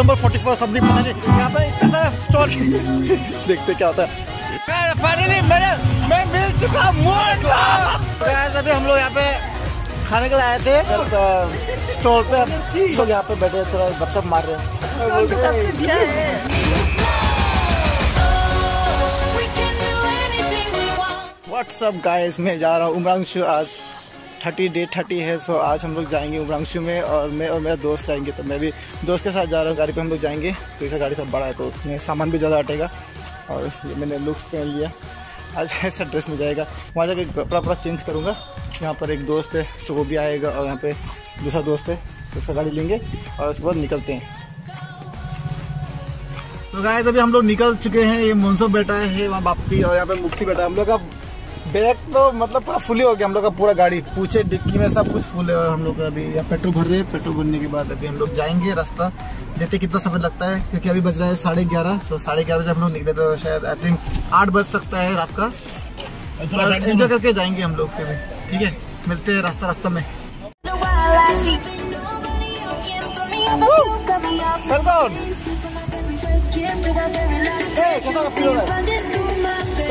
Number 44 सब्जी पता नहीं क्या था, इतना सारा स्टॉल देखते क्या होता है। फाइनली मैं मिल चुका अभी हम लोग यहाँ पे खाने के लिए आए थे स्टॉल पे, हम यहाँ पे बैठे थोड़ा गपशप मार रहे हैं। व्हाट्स अप गाइस, मैं जा रहा हूँ उमरांगसो। आज 30 डे 30 है, सो आज हम लोग जाएंगे उमरांगसो में और मैं और मेरा दोस्त जाएंगे। तो मैं भी दोस्त के साथ जा रहा हूँ, गाड़ी पे हम लोग जाएंगे। तो ऐसा गाड़ी सब बड़ा है तो उसमें सामान भी ज़्यादा हटेगा। और ये मैंने लुक्स पहन लिया, आज ऐसा ड्रेस में जाएगा। वहाँ जाके कपड़ा पूरा चेंज करूँगा। यहाँ पर एक दोस्त है सो वो भी आएगा और यहाँ पर दूसरा दोस्त है तो उसका गाड़ी लेंगे और उसके बाद निकलते हैं। तो गाइस अभी हम लोग निकल चुके हैं। ये मोनसो बैठा है वहाँ बापी और यहाँ पर मुक्ति बैठा है। हम लोग का बैग तो मतलब पूरा फुल ही हो गया। हम लोग का पूरा गाड़ी पूछे डिक्की में सब कुछ फुल है। और हम लोग अभी पेट्रोल भर रहे हैं। पेट्रोल भरने के बाद अभी हम लोग जाएंगे। रास्ता देखते कितना समय लगता है क्योंकि अभी बज रहा है 11:30। तो 11:30 बजे हम लोग निकले तो शायद आई थिंक 8 बज सकता है रात का। एंजॉय करके जाएंगे हम लोग फिर भी, ठीक है। मिलते हैं रास्ता में।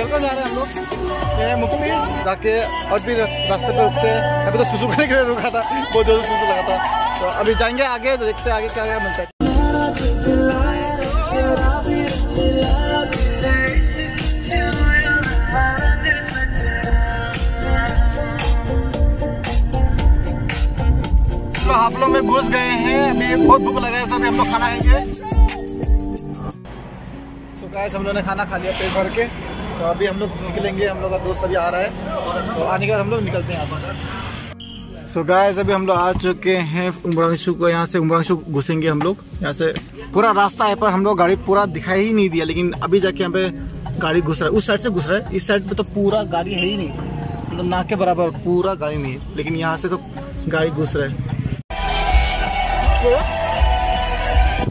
जा रहे हैं हम लोग मुक्ति जाके और भी रास्ते पे रुकते हैं। अभी तो सुसु करने के लिए रुका था, बहुत जोर से सुसु लगा था। तो अभी जाएंगे आगे, देखते हैं आगे क्या क्या मिलता है। हाफलों में घुस गए हैं, अभी बहुत भूख लगा है तो अभी हम लोग खाना खाएंगे। सो गाइस हम लोगों ने खाना खा लिया पेट भर के। तो अभी हम लोग निकलेंगे, हम लोग का दोस्त अभी आ रहा है तो आने के बाद हम लोग निकलते हैं यहाँ। सो गाइस अभी हम लोग आ चुके हैं उमरांगसो को। यहाँ से उमरांगसो घुसेंगे हम लोग। यहाँ से पूरा रास्ता है पर हम लोग गाड़ी पूरा दिखाई ही नहीं दिया, लेकिन अभी जाके यहाँ पे गाड़ी घुस रहा है। उस साइड से घुस रहा है, इस साइड पे तो पूरा गाड़ी है ही नहीं, मतलब ना के बराबर पूरा गाड़ी नहीं है, लेकिन यहाँ से तो गाड़ी घुस रहा है।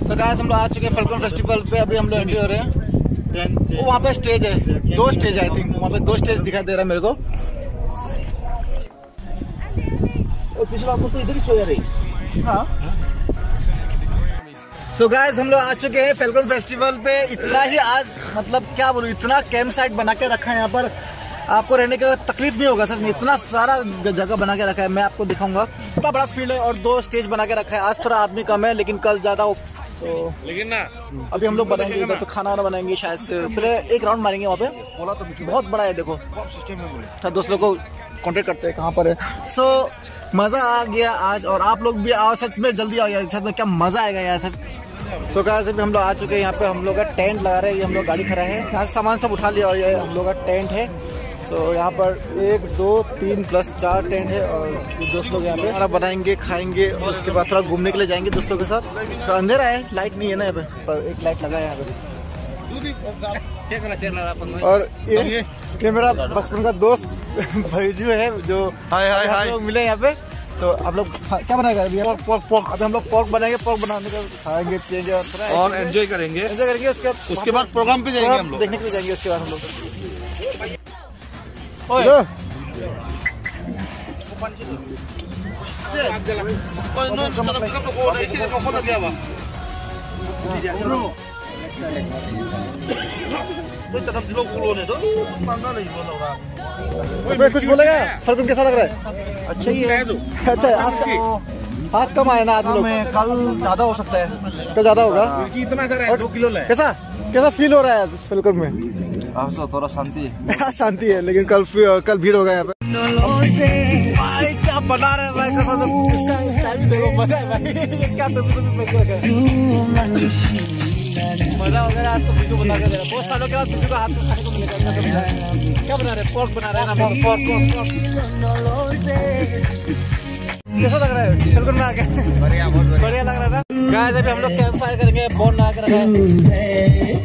सो गाइस हम लोग आ चुके हैं फाल्कन फेस्टिवल पे। अभी हम लोग एंट्री हो रहे हैं। वो वहाँ पे स्टेज है, 2 स्टेज आई थिंक। वहाँ पे 2 स्टेज दिखाई दे रहा है मेरे को। पिछला आपको तो इधर ही सोया रही। हाँ। So guys हम लोग आ चुके हैं फाल्कन फेस्टिवल पे। इतना ही आज मतलब क्या बोलूँ, इतना कैंप साइट बना के रखा है यहाँ पर, आपको रहने का तकलीफ नहीं होगा सर। इतना सारा जगह बना के रखा है, मैं आपको दिखाऊंगा। इतना बड़ा फील्ड है और 2 स्टेज बना के रखा है। आज थोड़ा आदमी कम है लेकिन कल ज्यादा। तो लेकिन ना अभी हम लोग बनाएंगे इधर पे, खाना वाना बनाएंगे शायद। पहले एक राउंड मारेंगे वहाँ पे, तो बहुत बड़ा है देखो सिस्टम है। अच्छा दोस्त लोग को कॉन्टेक्ट करते हैं कहाँ पर है। सो मज़ा आ गया आज, और आप लोग भी आओ सच में, जल्दी आओ यार, सच में क्या मज़ा आएगा यार सर। सो कहा से भी हम लोग आ चुके हैं यहाँ पे। हम लोग का टेंट लगा रहे हैं, ये हम लोग गाड़ी खड़ा है। यहाँ सामान सब उठा लिया और ये हम लोग का टेंट है। सो यहाँ पर 1 2 3 प्लस 4 टेंट है और दोस्त लोग यहाँ पे खाना बनाएंगे खाएंगे। और उसके बाद थोड़ा घूमने के लिए जाएंगे दोस्तों के साथ। तो अंधेरा है, लाइट नहीं है ना यहाँ पे, पर एक लाइट लगा है यहाँ पे। और ये मेरा बचपन का दोस्त भैजू है जो हाय लोग मिले यहाँ पे। तो आप लोग क्या बनाएगा? अभी हम लोग पोर्क बनाएंगे। पोर्क बनाने के खाएंगे पिएंगे और एंजॉय करेंगे। उसके बाद प्रोग्राम पे जाएंगे, हम लोग देखने के लिए जाएंगे। उसके बाद हम लोग कुछ बोलेगा फाल्कन कैसा लग रहा है? अच्छा ही है। अच्छा आज कम आए ना आदमी लोग, कल ज्यादा हो सकता है। कल ज्यादा होगा। इतना कैसा कैसा फील हो रहा है फाल्कन में? आपसे थोड़ा शांति है। शांति है लेकिन कल भीड़ होगा यहाँ पे। भाई क्या बना रहे हैं भाई, इसका देखो मजा है भाई। ये क्या मजा हो गया आज तो। वीडियो बना के दे रहा है बहुत सालों के बाद, वीडियो का हाथ में खाने को मिलेगा। क्या बना रहे हैं? पोर्क बना रहे हैं ना। कैसा लग रहा है फाल्कन में आके? बढ़िया लग रहा है ना। गाइस अभी हम लोग कैंप फायर करेंगे, बोन लगा के रखा है,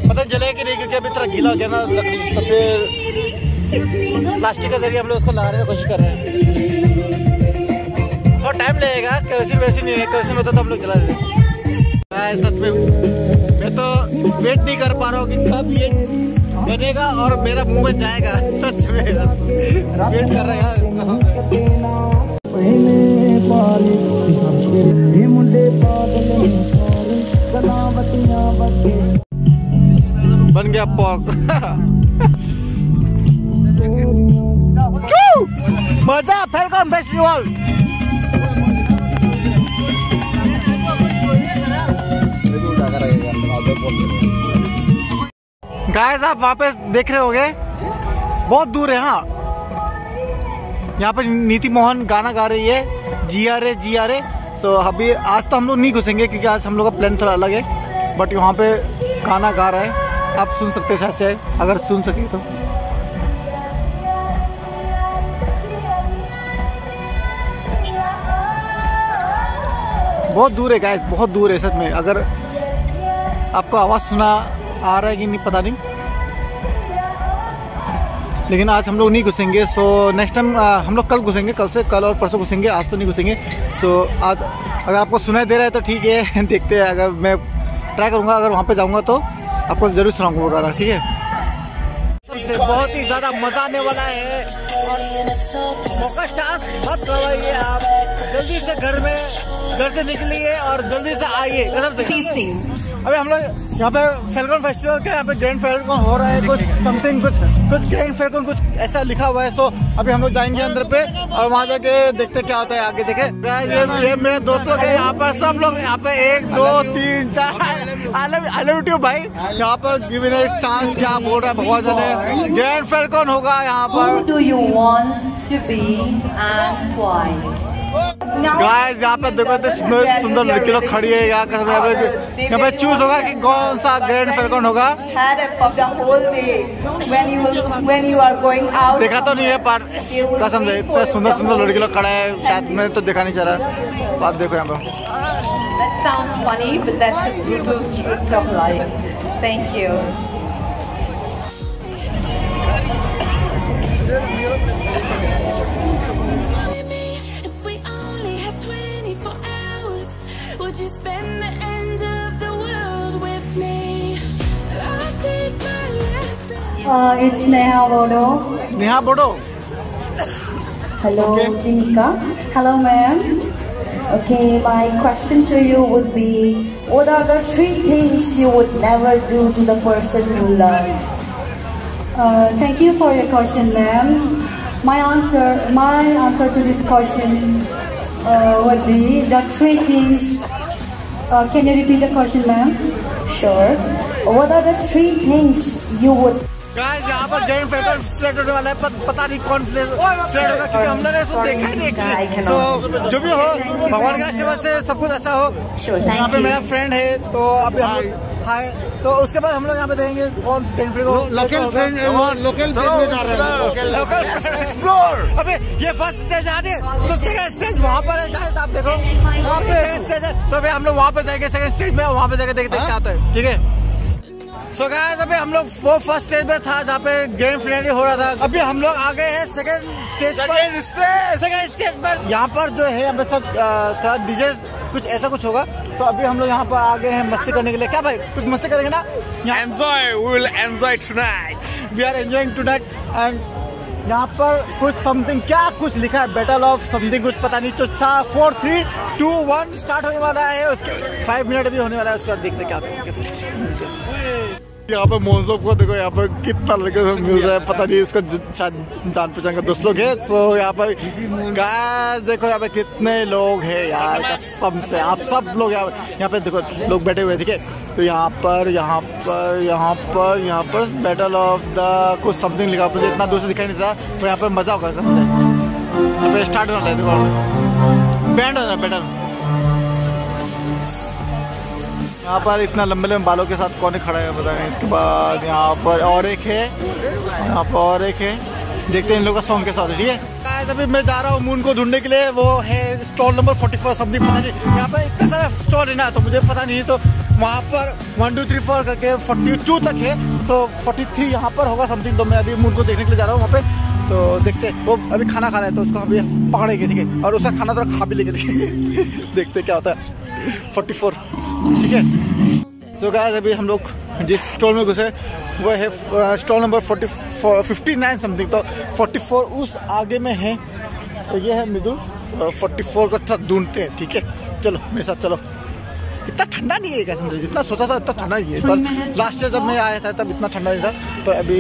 पता जले कि नहीं क्योंकि अभी थोड़ा गीला हो गया ना लकड़ी, तो फिर प्लास्टिक के जरिए हम लोग उसको लगाने की कोशिश कर रहे हैं। थोड़ा टाइम लगेगा, केरोसिन वेरोसिन नहीं है, केरोसिन होता तो हम लोग जला लेते। सच में मैं तो वेट नहीं कर पा रहा हूँ कि कब ये बनेगा और मेरा मुँह में जाएगा। सच में वेट कर रहे हैं। Japok. Maza Falcon Festival. Guys आप वापस देख रहे होंगे, बहुत दूर है। हाँ, यहाँ पर नीति मोहन गाना गा रही है, जिया रे। सो अभी आज तो हम लोग नहीं घुसेंगे क्योंकि आज हम लोग का प्लान थोड़ा अलग है, बट यहाँ पे गाना गा रहा है। आप सुन सकते हैं शायद से, अगर सुन सके तो। बहुत दूर है गाइस, बहुत दूर है सच में। अगर आपको आवाज़ सुना आ रहा है कि नहीं पता नहीं, लेकिन आज हम लोग नहीं घुसेंगे। सो नेक्स्ट टाइम हम लोग कल घुसेंगे, कल और परसों घुसेंगे, आज तो नहीं घुसेंगे। सो आज अगर आपको सुनाई दे रहा है तो ठीक है, देखते हैं। अगर मैं ट्राई करूँगा, अगर वहाँ पे जाऊँगा तो आपको ज़रूर सुनाऊँगा गाना, ठीक है। बहुत ही ज़्यादा मज़ा आने वाला है और मौका चांस मत गवाइए। आप जल्दी से घर से निकलिए और जल्दी से आइए। अभी हम लोग यहाँ पे फैल्कन फेस्टिवल के यहाँ पे ग्रैंड फैल्कन हो रहा है, कुछ समथिंग कुछ ग्रैंड फैल्कन कुछ ऐसा लिखा हुआ है। सो अभी हम लोग जाएंगे अंदर पे और वहाँ जाके देखते क्या होता है आगे। देखे ये मेरे दोस्तों के यहाँ पर सब लोग यहाँ पे 1 2 3 4 आई लव यू भाई। यहाँ पर गिव इट अ चांस क्या बोल रहा है बहुत ज्यादा। ग्रैंड फैल्कन होगा यहाँ पर। गाइस यहाँ पे देखो इतने सुंदर लड़के लोग खड़ी है। यहाँ पे चूज होगा कि कौन सा ग्रैंड फैल्कन होगा। देखा तो नहीं है पर कसम से इतने सुंदर लड़के लोग खड़ा है, शायद मैं तो देखा नहीं चाह रहा। आप देखो यहाँ पर it's Neha Bodo. Neha Bodo. Hello, Dinka. Hello, ma'am. Okay, my question to you would be: what are the 3 things you would never do to the person you love? Thank you for your question, ma'am. My answer to this question would be the 3 things. Can you repeat the question, ma'am? Sure. What are the 3 things you would? Guys यहाँ पर जेन factor select होने वाला है, पर पता नहीं कौन select होगा क्योंकि हमने तो देखा ही नहीं। तो जो भी हो भगवान के आशीर्वाद से सब कुछ अच्छा हो। यहाँ पे मेरा फ्रेंड है तो अब हाय, तो उसके बाद हम लोग यहाँ पे देखेंगे कौन लोकल फ्रेंड लोकल एक्सप्लोर। अबे ये फर्स्ट स्टेज आ रही है, तो सेकंड स्टेज वहाँ पर है गाइस। आप देखो वहाँ पे स्टेज है, तो हम लोग वहाँ पे जाएंगे सेकंड स्टेज में, वहाँ पे जाके देखते क्या आता है, ठीक है। सो गाइस अभी हम लोग वो फर्स्ट स्टेज में था जहाँ पे ग्रैंड फाइनल हो रहा था। अभी हम लोग आ गए हैं सेकंड स्टेज पर। यहाँ पर जो है हमें सब थोड़ा डीजे कुछ ऐसा कुछ होगा, तो अभी हम लोग यहाँ पर आ गए हैं मस्ती करने के लिए। क्या भाई कुछ मस्ती करेंगे ना? We are enjoying tonight. And यहाँ पर कुछ समथिंग क्या कुछ लिखा है, बैटल ऑफ समथिंग कुछ पता नहीं। तो 4 3 2 1 स्टार्ट होने वाला है, उसके 5 मिनट भी होने वाला है, उसके बाद देखते क्या। यहाँ पे मोन्सो को देखो, यहाँ पे कितना लड़के मिल रहा है, पता नहीं इसका जान पहचान का दोस्त लोग है। सो यहाँ पर गाइस देखो यहाँ पे कितने लोग हैं यार, कसम से। आप सब लोग यहाँ पे देखो लोग बैठे हुए, ठीक है। तो यहाँ पर बैटल ऑफ द कुछ समथिंग लिखा, मुझे इतना दूर से दिखाई नहीं था, पर यहाँ पर मजा होगा कसम से। यहाँ पे स्टार्ट होना है, देखो बैंड हो रहा है बैटल। यहाँ पर इतना लंबे लंबे बालों के साथ कौन खड़ा है पता नहीं। इसके बाद यहाँ पर और एक है, यहाँ पर और एक है, देखते हैं इन लोगों का सॉन्ग के साथ, ठीक है। अभी मैं जा रहा हूँ मून को ढूंढने के लिए, वो है स्टॉल नंबर 44 समथिंग पता नहीं। यहाँ पर इतना सारा स्टॉल है ना, तो मुझे पता नहीं, तो वहाँ पर 1 2 3 4 करके 42 तक है, तो 43 यहाँ पर होगा समथिंग। तो मैं अभी मून को देखने के लिए जा रहा हूँ वहाँ पर, तो देखते हैं। वो अभी खाना खा रहा है तो उसको अभी पकड़ेंगे, ठीक है, और उसका खाना थोड़ा खा भी लेके देखते क्या होता है 44, ठीक है। सो गाइस अभी हम लोग जिस स्टॉल में घुसे वो है स्टॉल नंबर 59 समथिंग, तो 44 उस आगे में है। तो ये है मिडल 44 का ढूंढते हैं, ठीक है। चलो मेरे साथ चलो। इतना ठंडा नहीं है कैसे, जितना सोचा था इतना ठंडा नहीं है। पर लास्ट ईयर जब मैं आया था तब इतना ठंडा नहीं था, पर अभी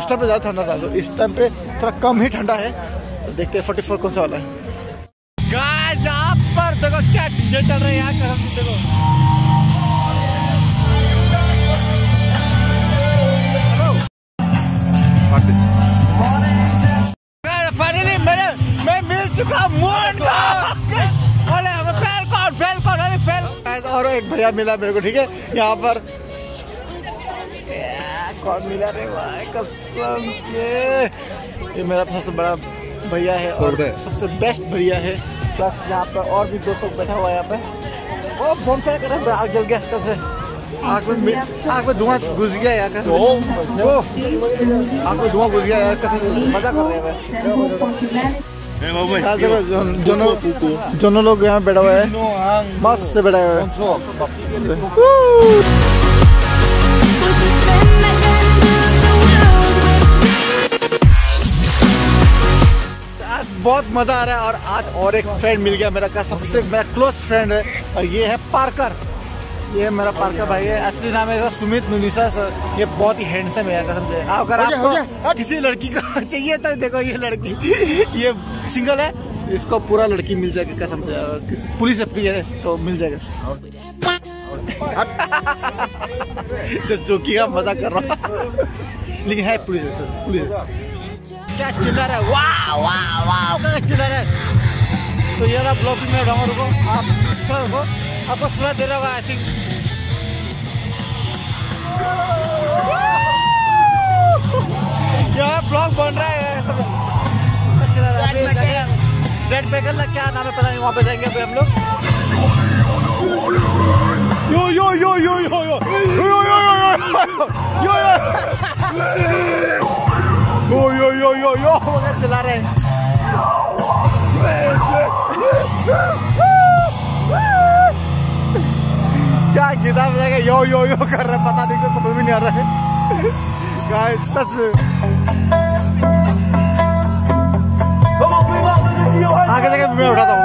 उस टाइम पे ज़्यादा ठंडा था, तो इस टाइम पे थोड़ा कम ही ठंडा है। तो देखते हैं 44 कौन सा वाला है। गाइस आप पर देखो क्या डीजे चल रहा है यहाँ का, देखो और एक भैया मिला मेरे को, ठीक है यहाँ पर कौन मिला रे भाई कसम से, ये मेरा सबसे बड़ा भैया है और सबसे बेस्ट भैया है। प्लस यहाँ पर और भी दोस्तों बैठा हुआ है यहाँ पे, वो फोन से कर रहा है, आग जल गया से, आग में धुआं घुस गया यार, आग में धुआं घुस गया यार, मजा कर रहे हैं। दोनों लोग यहाँ बैठा हुआ है, मस्त से बैठा हुआ है, बहुत मजा आ रहा है। और आज और एक फ्रेंड मिल गया मेरा, का सबसे मेरा क्लोज फ्रेंड है, और ये है पार्कर, ये मेरा पार्कर भाई है, असली नाम है सुमित नुनिसा सर। ये बहुत ही हैंडसम है कसम से। अगर आपको किसी लड़की को चाहिए तो देखो ये लड़की, ये सिंगल है, इसको पूरा लड़की मिल जाएगी कसम से, पुलिस अपनी है तो मिल जाएगा। जो जोकी का मजा कर रहा हूँ, लेकिन है पुलिस है सर, पुलिस क्या चिल्ला रहा है, वाह वाह वाह चिल्ला रहा है। तो ये ब्लॉग में रहो, रुको आप रुको, आपको सुना दे रहा है आई थिंक। ब्लॉग बन रहा है सब रेड पैकल लग, क्या नाम है पता नहीं, वहाँ पे जाएंगे अभी हम लोग। यो यो यो यो यो यो यो यो यो यो यो यो चला रहे क्या गिटार बजाएगा, यो यो यो कर रहा है, पता नहीं कुछ समझ भी नहीं आ रहा है। आगे जाके मैं उठाता हूँ।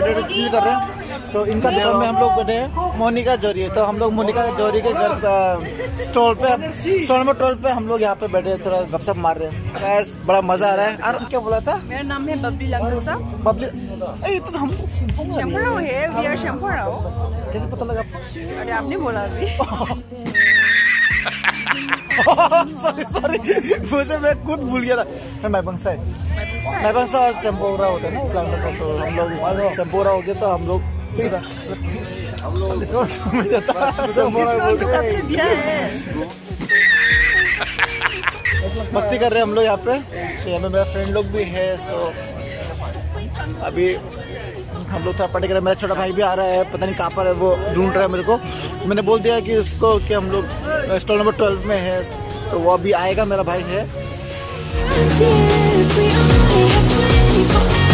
फैक्टर फील कर रहे हैं। तो इनका दौर में हम लोग बैठे हैं मोनिका जौहरी। तो हम लोग मोनिका जौहरी के घर स्टॉल पे हम लोग यहाँ पे बैठे थोड़ा गपशप मार रहे हैं। गैस बड़ा मजा आ रहा है। और क्या बोला था? मेरा नाम है बबली लंगोसा। बबली ये तो हम शंभराव है। वी आर शंभराव। कैसे पता लगा? अरे आपने बोला अभी। सॉरी मुझे मैं खुद भूल गया था। मैं बंसा और शंपोरा होता है ना सा। तो हम लोग शंपोरा हो गया तो हम लोग ठीक था। हम लोग मस्ती कर रहे हैं हम लोग यहाँ पे। यहाँ पे मेरा फ्रेंड लोग भी है। सो अभी हम लोग थोड़ा पार्टी कर रहे हैं। मेरा छोटा भाई भी आ रहा है, पता नहीं कहाँ पर है, वो ढूंढ रहा है मेरे को। मैंने बोल दिया कि उसको कि हम लोग स्टॉल नंबर 12 में है, तो वो अभी आएगा। मेरा भाई है।